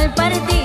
al partido.